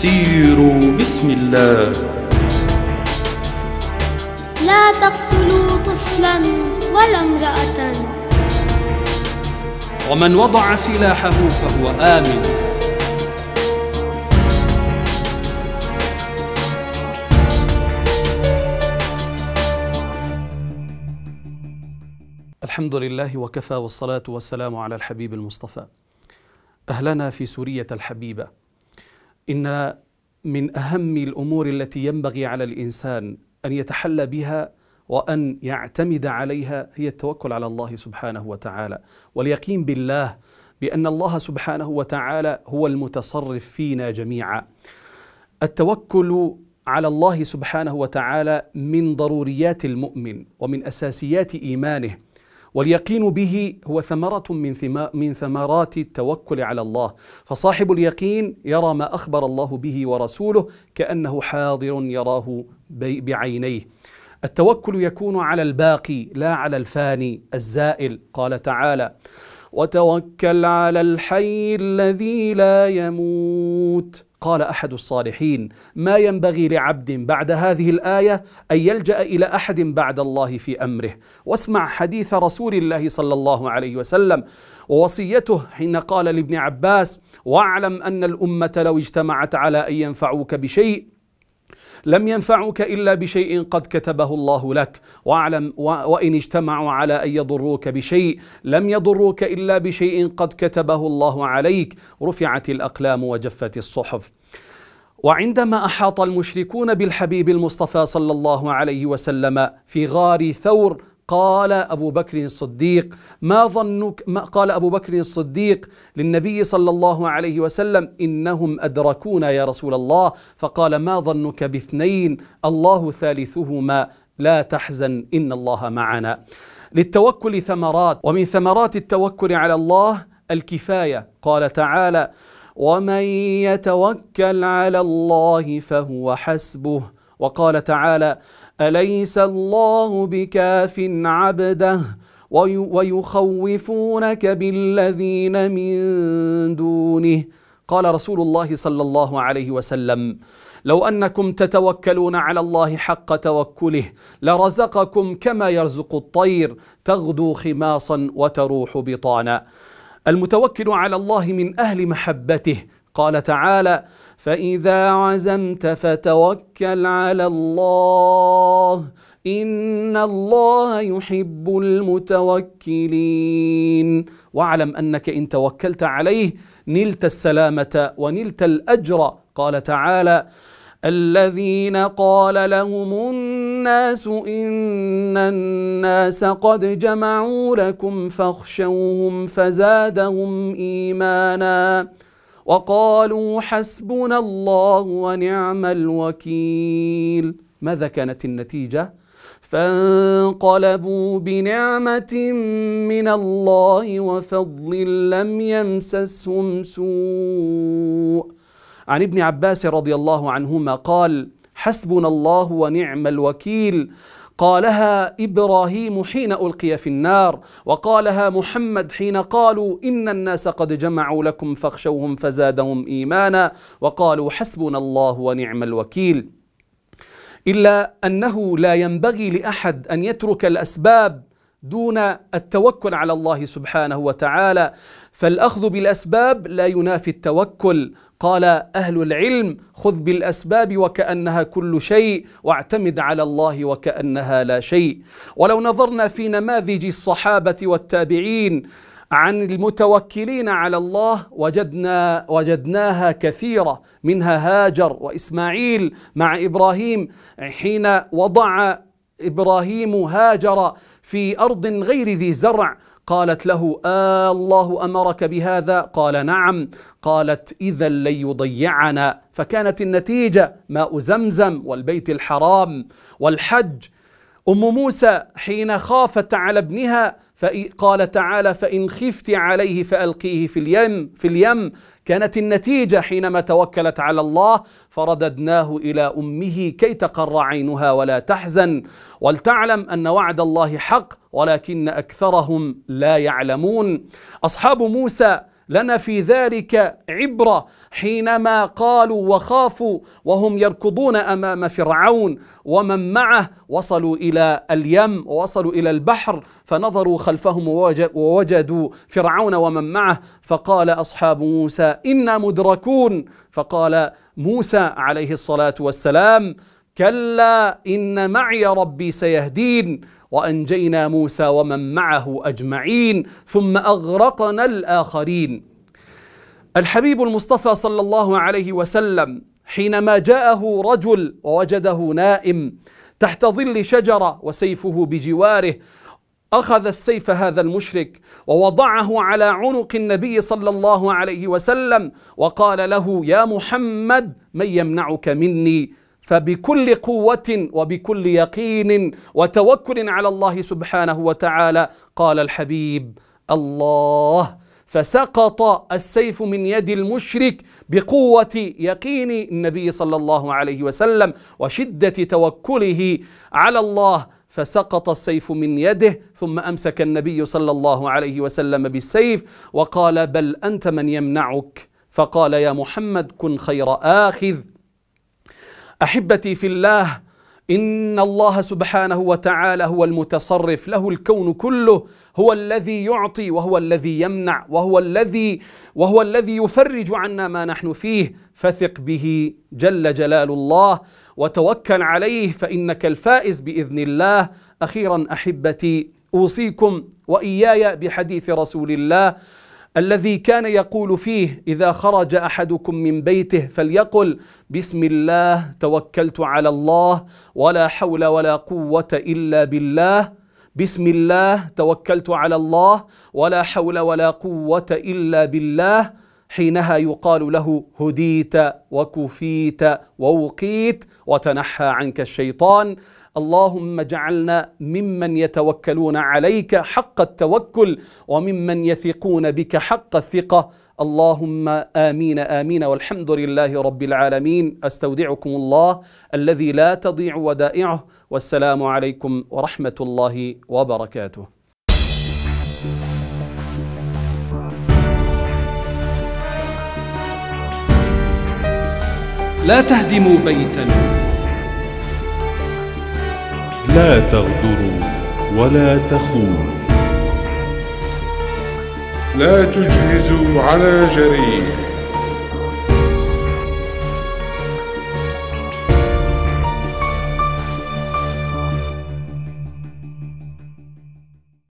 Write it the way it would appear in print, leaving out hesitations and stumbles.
سيروا بسم الله. لا تقتلوا طفلا ولا امرأة. ومن وضع سلاحه فهو آمن. الحمد لله وكفى، والصلاة والسلام على الحبيب المصطفى. أهلنا في سورية الحبيبة. إن من أهم الأمور التي ينبغي على الإنسان أن يتحلى بها وأن يعتمد عليها هي التوكل على الله سبحانه وتعالى، واليقين بالله بأن الله سبحانه وتعالى هو المتصرف فينا جميعا. التوكل على الله سبحانه وتعالى من ضروريات المؤمن ومن أساسيات إيمانه، واليقين به هو ثمرة من ثمرات التوكل على الله. فصاحب اليقين يرى ما أخبر الله به ورسوله كأنه حاضر يراه بعينيه. التوكل يكون على الباقي لا على الفاني الزائل. قال تعالى: وتوكل على الحي الذي لا يموت. قال أحد الصالحين: ما ينبغي لعبد بعد هذه الآية أن يلجأ إلى أحد بعد الله في أمره. واسمع حديث رسول الله صلى الله عليه وسلم ووصيته حين قال لابن عباس: واعلم أن الأمة لو اجتمعت على أن ينفعوك بشيء لم ينفعوك إلا بشيء قد كتبه الله لك، واعلم وإن اجتمعوا على أن يضروك بشيء لم يضروك إلا بشيء قد كتبه الله عليك، رفعت الأقلام وجفت الصحف. وعندما أحاط المشركون بالحبيب المصطفى صلى الله عليه وسلم في غار ثور، قال أبو بكر الصديق: ما ظنك؟ قال أبو بكر الصديق للنبي صلى الله عليه وسلم: إنهم أدركونا يا رسول الله. فقال: ما ظنك باثنين الله ثالثهما، لا تحزن إن الله معنا. للتوكل ثمرات، ومن ثمرات التوكل على الله الكفاية. قال تعالى: ومن يتوكل على الله فهو حسبه. وقال تعالى: أليس الله بكاف عبده ويخوفونك بالذين من دونه. قال رسول الله صلى الله عليه وسلم: لو أنكم تتوكلون على الله حق توكله لرزقكم كما يرزق الطير تغدو خماصا وتروح بطانا. المتوكل على الله من أهل محبته. قال تعالى: فإذا عزمت فتوكل على الله إن الله يحب المتوكلين. واعلم أنك إن توكلت عليه نلت السلامة ونلت الأجر. قال تعالى: الذين قال لهم الناس إن الناس قد جمعوا لكم فاخشوهم فزادهم إيمانا وقالوا حسبنا الله ونعم الوكيل. ماذا كانت النتيجة؟ فانقلبوا بنعمة من الله وفضل لم يمسسهم سوء. عن ابن عباس رضي الله عنهما قال: حسبنا الله ونعم الوكيل، قالها إبراهيم حين ألقي في النار، وقالها محمد حين قالوا إن الناس قد جمعوا لكم فاخشوهم فزادهم إيمانا وقالوا حسبنا الله ونعم الوكيل. إلا أنه لا ينبغي لأحد أن يترك الأسباب دون التوكل على الله سبحانه وتعالى، فالأخذ بالأسباب لا ينافي التوكل. قال أهل العلم: خذ بالأسباب وكأنها كل شيء، واعتمد على الله وكأنها لا شيء. ولو نظرنا في نماذج الصحابة والتابعين عن المتوكلين على الله وجدناها كثيرة، منها هاجر وإسماعيل مع إبراهيم. حين وضع إبراهيم هاجر في أرض غير ذي زرع قالت له: الله أمرك بهذا؟ قال: نعم. قالت: إذا لن يضيعنا. فكانت النتيجة ماء زمزم والبيت الحرام والحج. أم موسى حين خافت على ابنها قال تعالى: فإن خفت عليه فألقيه في اليم. كانت النتيجة حينما توكلت على الله فرددناه إلى أمه كي تقر عينها ولا تحزن. ولتعلم أن وعد الله حق ولكن أكثرهم لا يعلمون. أصحاب موسى لنا في ذلك عبرة حينما قالوا وخافوا وهم يركضون أمام فرعون ومن معه، وصلوا إلى اليم ووصلوا إلى البحر فنظروا خلفهم ووجدوا فرعون ومن معه، فقال أصحاب موسى إنا مدركون، فقال موسى عليه الصلاة والسلام كلا إن معي ربي سيهدين، وأنجينا موسى ومن معه أجمعين ثم أغرقنا الآخرين. الحبيب المصطفى صلى الله عليه وسلم حينما جاءه رجل ووجده نائم تحت ظل شجرة وسيفه بجواره، أخذ السيف هذا المشرك ووضعه على عنق النبي صلى الله عليه وسلم وقال له يا محمد من يمنعك مني؟ فبكل قوة وبكل يقين وتوكل على الله سبحانه وتعالى قال الحبيب الله، فسقط السيف من يد المشرك بقوة يقين النبي صلى الله عليه وسلم وشدة توكله على الله، فسقط السيف من يده، ثم أمسك النبي صلى الله عليه وسلم بالسيف وقال بل أنت من يمنعك، فقال يا محمد كن خير آخذ. أحبتي في الله، إن الله سبحانه وتعالى هو المتصرف، له الكون كله، هو الذي يعطي وهو الذي يمنع وهو الذي يفرج عنا ما نحن فيه، فثق به جل جلال الله وتوكل عليه فإنك الفائز بإذن الله. أخيرا أحبتي أوصيكم وإياي بحديث رسول الله الذي كان يقول فيه إذا خرج أحدكم من بيته فليقل بسم الله توكلت على الله ولا حول ولا قوة إلا بالله، بسم الله توكلت على الله ولا حول ولا قوة إلا بالله، حينها يقال له هديت وكفيت ووقيت وتنحى عنك الشيطان. اللهم اجعلنا ممن يتوكلون عليك حق التوكل وممن يثقون بك حق الثقة، اللهم آمين آمين، والحمد لله رب العالمين. أستودعكم الله الذي لا تضيع ودائعه، والسلام عليكم ورحمة الله وبركاته. لا تهدموا بيتا، لا تغدروا ولا تخونوا، لا تجهزوا على جريح.